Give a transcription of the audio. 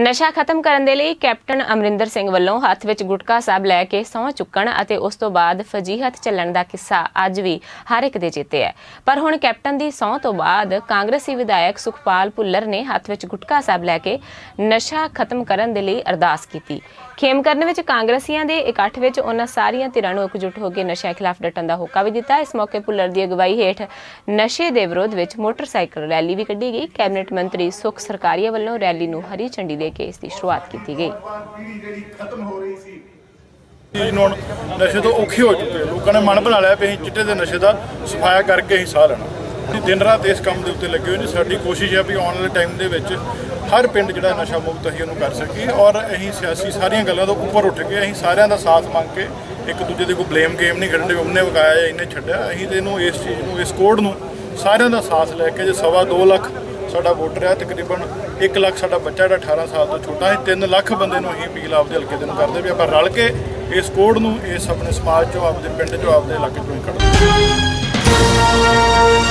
नशा खत्म करने दे लई कैप्टन अमरिंदर सिंह वालों हाथ विच गुटका साहब लैके सौं चुकण अते उस तो बाद फजीहत चलन दा किस्सा अज भी हर एक दे चेते है। पर हुण कैप्टन दी सौं तो बाद कांग्रेसी विधायक सुखपाल भुल्लर ने हाथ विच गुटका साहब लैके नशा खत्म करने दे लई अरदास कीती। खेमकरन विच कांग्रसियां दे इकट्ठ विच उन्हां सारियां धिरां नूं एकजुट हो के नशे खिलाफ डटण दा होका भी दिता। इस मौके भुल्लर दी अगवाई हेठ नशे दे विरोध विच मोटरसाइकिल रैली भी कड्ढी गई। कैबिनेट मंत्री सुख सरकारिया वालों रैली नूं हरी झंडी के इसकी शुरुआत की गई। नशे तो औखे हो चुके लोगों ने मन बना लिया भी अं चिट्टे के नशे का सफाया करके ही साह लेना। दिन रात इस काम के उत्ते लगे हुए हैं। साड़ी कोशिश है भी आने वाले टाइम के हर पिंड जो नशा मुक्त अं कर सकी और अं सियासी सारिया गलों तो उपर उठ के अं सारे का साथ मांग के एक दूजे को ब्लेम गेम नहीं खेडे उन्हें वगाया या इन्हें छड्या। अं तो इनू इस चीज़ को इस कोड में सारे का साथ लैके जो 2.25 लाख साडा वोटर है तकरीबन 1 लाख साडा बच्चा जो 18 साल तो छोटा है 3 लाख बंदे नूं ही अपील आपदे हल्के दिन करते भी आपां रल के इस कोड नूं इस अपने समाज चों आपदे पिंड चों आपदे इलाके चों ही कढ